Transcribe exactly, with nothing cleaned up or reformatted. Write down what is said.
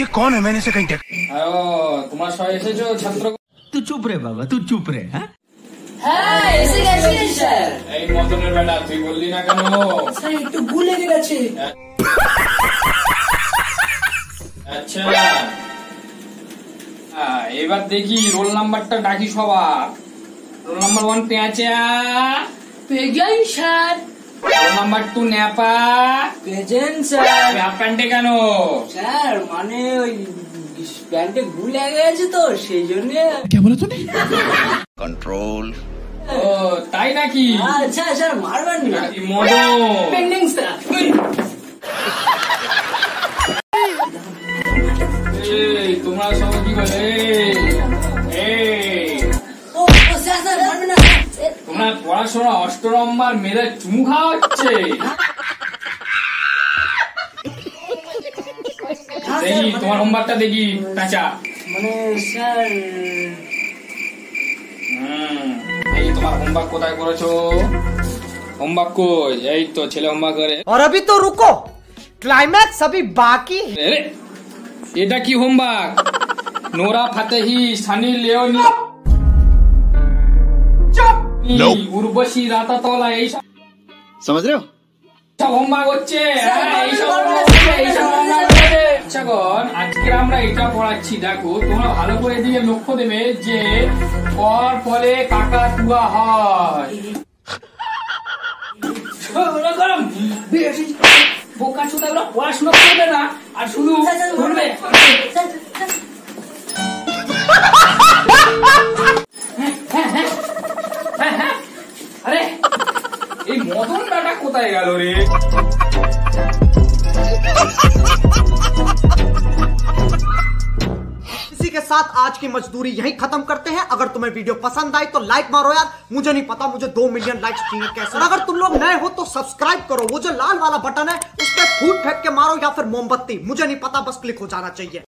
ये कौन है? मैंने इसे कहीं देखा। तुम्हारा शायद ऐसे जो छात्रों तू चुप रहे बाबा, तू चुप रहे। हाँ हाय ऐसे कैसे हैं सर? एक मौसम में बैठा तू बोल दी ना करो। सर एक तो भूले भी बच्चे। अच्छा आ ये बात देखी रोल नंबर तक डाकी शोभा। रोल नंबर वन प्याचा। प्याचा ही सर। रोल नंबर टू न्यापा। प्याचन सर। आप पैंटे करो। सर माने पैंटे भूल आ गया जी तो शेजोने। क्या बोला तूने? कंट्रोल ताई ना की अच्छा अच्छा मारवान नहीं मोडो पेंडिंग स्टाफ ए तुम्हारा सब की बोले ए ओ सर मारना तुम्हारा पढ़ा छोड़ा अष्टरम्बार मेरे चुमू खा अच्छे देखी तुम्हारा होमवर्क टा देखी ताचा मैंने सर होमवर्क कोथाय करेছো होमवर्क को यही तो छेले होमवर्क करे और अभी तो रुको क्लाइमैक्स अभी बाकी है। अरे एटा की homework Nora Fatehi Sunny Leone चुप उर्वशी राता तोला यही समझ रहे हो सब होमवर्क হচ্ছে এই সব এই সব अच्छा गण आज के আমরা এটা পড়াচ্ছি দেখো তোমরা ভালো করে এদিকে লক্ষ্য দেবে যে और फले काका तुआ हाय ওরা গরম বেশি বোকা চুদা ওরা পড়াশোনা করবে না আর শুধু ঘুরবে আরে এই মদন টাটা কোথায় গেল রে के साथ आज की मजदूरी यहीं खत्म करते हैं। अगर तुम्हें वीडियो पसंद आई तो लाइक मारो यार, मुझे नहीं पता मुझे दो मिलियन लाइक्स चाहिए कैसे। और अगर तुम लोग नए हो तो सब्सक्राइब करो, वो जो लाल वाला बटन है उस पर फूट फेंक के मारो या फिर मोमबत्ती, मुझे नहीं पता बस क्लिक हो जाना चाहिए।